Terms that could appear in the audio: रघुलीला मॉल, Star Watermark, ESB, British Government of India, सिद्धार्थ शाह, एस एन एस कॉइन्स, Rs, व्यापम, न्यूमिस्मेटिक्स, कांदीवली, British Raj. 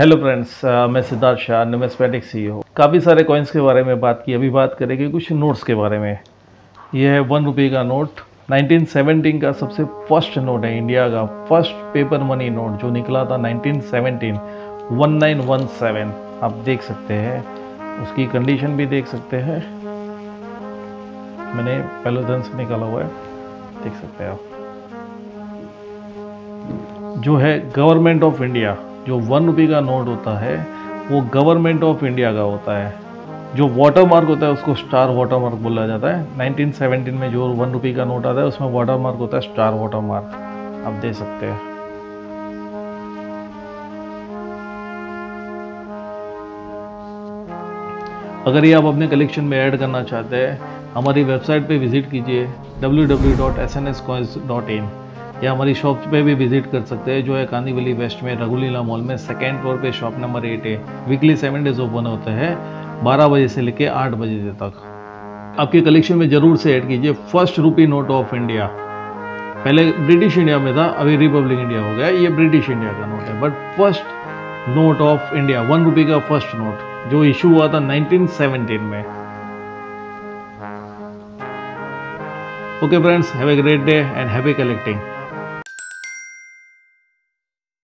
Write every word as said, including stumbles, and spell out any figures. Hello friends, मैं सिद्धार्थ शाह न्यूमिस्मेटिक्स CEO. काफ़ी सारे कॉइन्स के बारे में बात की, अभी बात करेंगे कुछ नोट्स के बारे में। यह है वन रुपये का नोट, नाइनटीन सेवनटीन का सबसे फर्स्ट नोट है, इंडिया का फर्स्ट पेपर मनी नोट जो निकला था नाइनटीन सेवनटीन, उन्नीस सौ सत्रह। आप देख सकते हैं उसकी कंडीशन भी देख सकते हैं, मैंने पहले दिन से निकाला हुआ है, देख सकते हैं आप। जो है गवर्नमेंट ऑफ इंडिया, जो वन रुपये का नोट होता है वो गवर्नमेंट ऑफ इंडिया का होता है। जो वाटर मार्क होता है उसको स्टार वाटर मार्क बोला जाता है। नाइनटीन सेवनटीन में जो वन रुपये का नोट आता है उसमें वाटर मार्क होता है, स्टार वाटर मार्क, आप देख सकते हैं। अगर ये आप अपने कलेक्शन में ऐड करना चाहते हैं, हमारी वेबसाइट पे विजिट कीजिए W W W dot एस एन एस कॉइन्स dot in, या हमारी शॉप पे भी विजिट कर सकते हैं जो है कांदीवली वेस्ट में रघुलीला मॉल में सेकेंड फ्लोर पे, शॉप नंबर एट है। वीकली सेवन डेज ओपन होते हैं बारह बजे से लेकर आठ बजे तक। आपके कलेक्शन में ज़रूर से ऐड कीजिए first rupee note of India. पहले ब्रिटिश इंडिया में था, अभी रिपब्लिक इंडिया हो गया। ये ब्रिटिश इंडिया का नोट है, but first note of India, one rupee का फर्स्ट नोट जो इशू हुआ था नाइनटीन सेवनटीन में। Okay friends, have a great day and happy collecting.